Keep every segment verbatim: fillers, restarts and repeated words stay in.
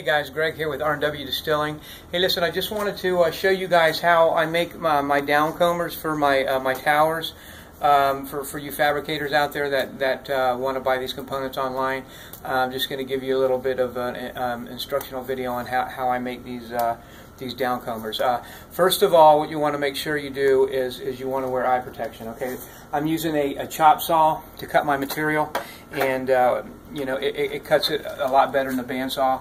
Hey guys, Greg here with R and W Distilling. Hey, listen, I just wanted to uh, show you guys how I make my, my down combers for my uh, my towers. Um, for, for you fabricators out there that, that uh, want to buy these components online, uh, I'm just going to give you a little bit of an um, instructional video on how, how I make these uh, these down combers. Uh, first of all, what you want to make sure you do is, is you want to wear eye protection. Okay, I'm using a, a chop saw to cut my material, and uh, you know it, it cuts it a lot better than the bandsaw,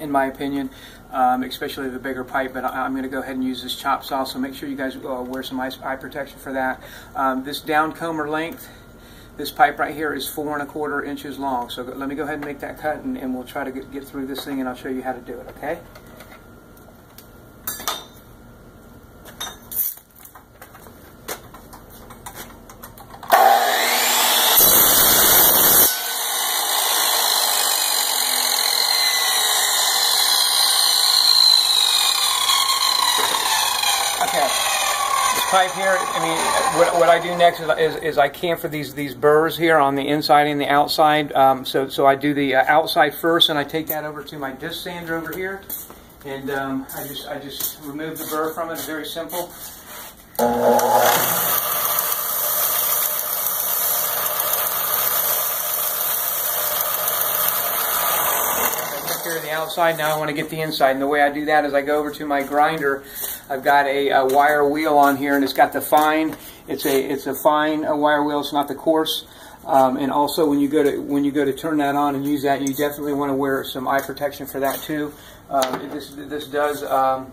in my opinion, um, especially the bigger pipe, but I, I'm going to go ahead and use this chop saw, so make sure you guys uh, wear some eye, eye protection for that. Um, this down comber length, this pipe right here is four and a quarter inches long, so let me go ahead and make that cut, and, and we'll try to get, get through this thing, and I'll show you how to do it, okay? Pipe here, I mean, what, what I do next is, is, is I camfer these these burrs here on the inside and the outside. Um, so so I do the uh, outside first, and I take that over to my disc sander over here, and um, I just I just remove the burr from it. It's very simple. Outside. Now I want to get the inside, and the way I do that is I go over to my grinder. I've got a, a wire wheel on here, and it's got the fine. It's a it's a fine a wire wheel. It's not the coarse. Um, and also, when you go to when you go to turn that on and use that, you definitely want to wear some eye protection for that too. Um, this this does um,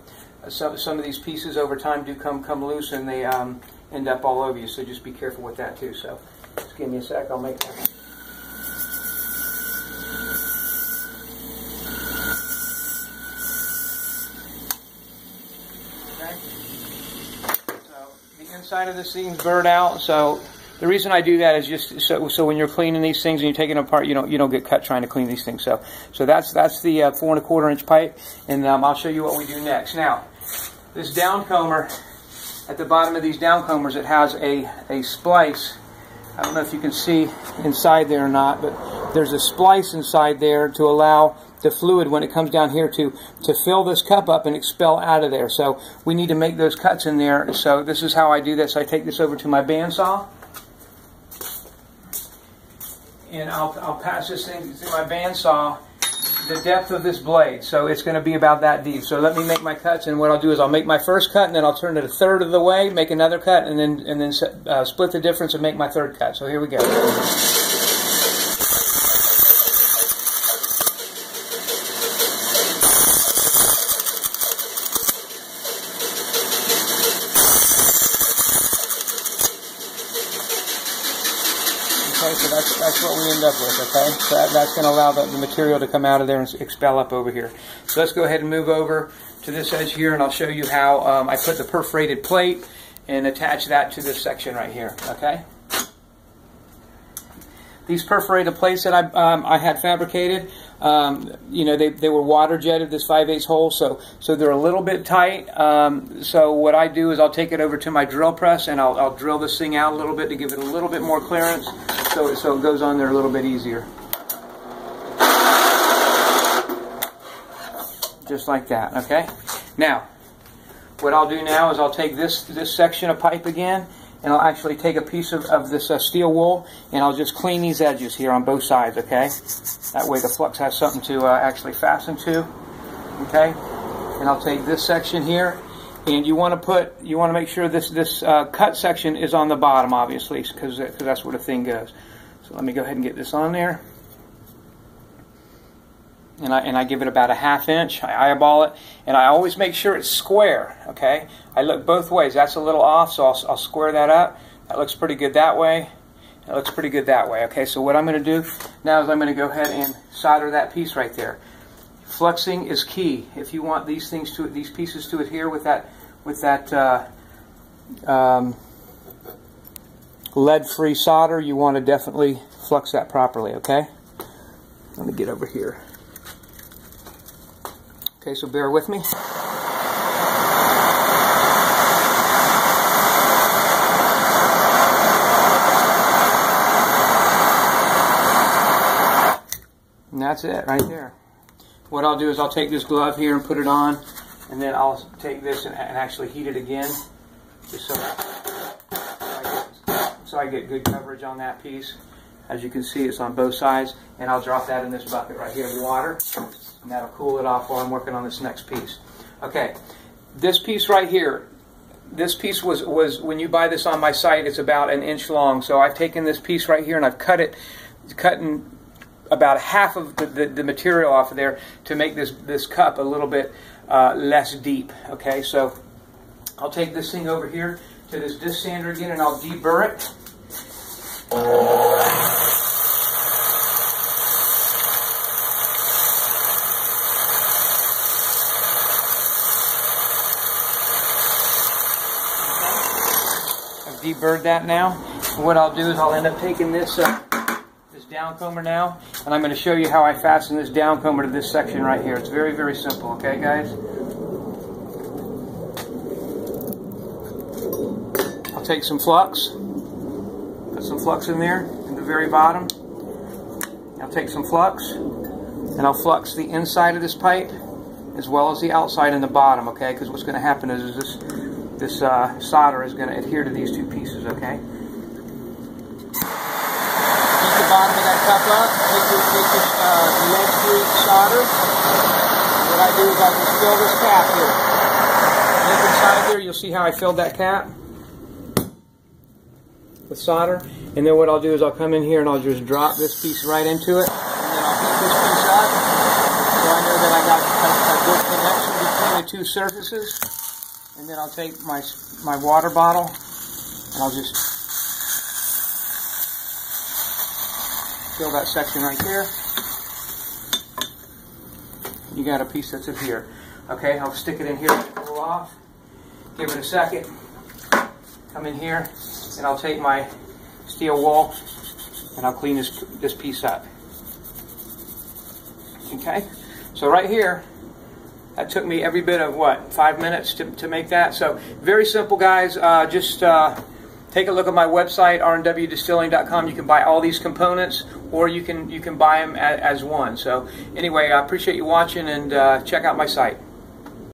some some of these pieces over time do come come loose, and they um, end up all over you. So just be careful with that too. So just give me a sec. I'll make that. Inside of this thing's burnt out, so the reason I do that is just so, so when you're cleaning these things and you're taking them apart, you don't you don't get cut trying to clean these things. So so that's that's the uh, four and a quarter inch pipe, and um, I'll show you what we do next. Now, this down comber, at the bottom of these down combers, it has a a splice. I don't know if you can see inside there or not, but there's a splice inside there to allow the fluid, when it comes down here, to to fill this cup up and expel out of there. So we need to make those cuts in there. So this is how I do this. I take this over to my bandsaw, and I'll, I'll pass this thing through my bandsaw the depth of this blade. So it's going to be about that deep. So let me make my cuts, and what I'll do is I'll make my first cut, and then I'll turn it a third of the way, make another cut, and then and then uh, split the difference and make my third cut. So here we go. Okay, so that's, that's what we end up with, okay? So that, that's going to allow the, the material to come out of there and expel up over here. So let's go ahead and move over to this edge here, and I'll show you how um, I put the perforated plate and attach that to this section right here, okay? These perforated plates that I, um, I had fabricated, um, you know, they, they were water jetted, this five eighths hole, so so they're a little bit tight. Um, so what I do is I'll take it over to my drill press, and I'll, I'll drill this thing out a little bit to give it a little bit more clearance, so, so it goes on there a little bit easier. Just like that, okay? Now, what I'll do now is I'll take this, this section of pipe again, and I'll actually take a piece of, of this uh, steel wool, and I'll just clean these edges here on both sides, okay? That way the flux has something to uh, actually fasten to, okay? And I'll take this section here, and you want to put, you want to make sure this, this uh, cut section is on the bottom, obviously, because that's where the thing goes. So let me go ahead and get this on there. And I, and I give it about a half inch, I eyeball it, and I always make sure it's square, okay? I look both ways. That's a little off, so I'll, I'll square that up. That looks pretty good that way. That looks pretty good that way, okay? So what I'm going to do now is I'm going to go ahead and solder that piece right there. Fluxing is key. If you want these things to these pieces to adhere with that with that uh, um, lead-free solder, you want to definitely flux that properly, okay? Let me get over here. Okay, so bear with me. Okay, and that's it right there. what I'll do is I'll take this glove here and put it on, and then I'll take this and, and actually heat it again, just so I, so I get good coverage on that piece. As you can see, it's on both sides, and I'll drop that in this bucket right here in water, and that'll cool it off while I'm working on this next piece. Okay, this piece right here, this piece was, was when you buy this on my site, it's about an inch long, so I've taken this piece right here and I've cut it, cutting about half of the, the, the material off of there to make this, this cup a little bit uh, less deep. Okay, so I'll take this thing over here to this disc sander again, and I'll deburr it. Oh. Deburred that now. What I'll do is I'll end up taking this uh, this down comber now, and I'm going to show you how I fasten this down comber to this section right here. It's very, very simple, okay, guys? I'll take some flux, put some flux in there at the very bottom. I'll take some flux, and I'll flux the inside of this pipe as well as the outside and the bottom, okay? Because what's going to happen is, is this This uh, solder is going to adhere to these two pieces, okay? Heat the bottom of that cup up. Take this, take this uh, lead-free solder. What I do is I just fill this cap here. Look inside here, you'll see how I filled that cap with solder. And then what I'll do is I'll come in here and I'll just drop this piece right into it. And then I'll pick this piece up. So I know that I got a, a good connection between the two surfaces. And then I'll take my my water bottle, and I'll just fill that section right here. You got a piece that's up here. Okay, I'll stick it in here to cool off. Give it a second. Come in here, and I'll take my steel wool, and I'll clean this this piece up. Okay, so right here. That took me every bit of, what, five minutes to, to make that? So very simple, guys. Uh, just uh, take a look at my website, R N W distilling dot com. You can buy all these components, or you can, you can buy them as, as one. So anyway, I appreciate you watching, and uh, check out my site.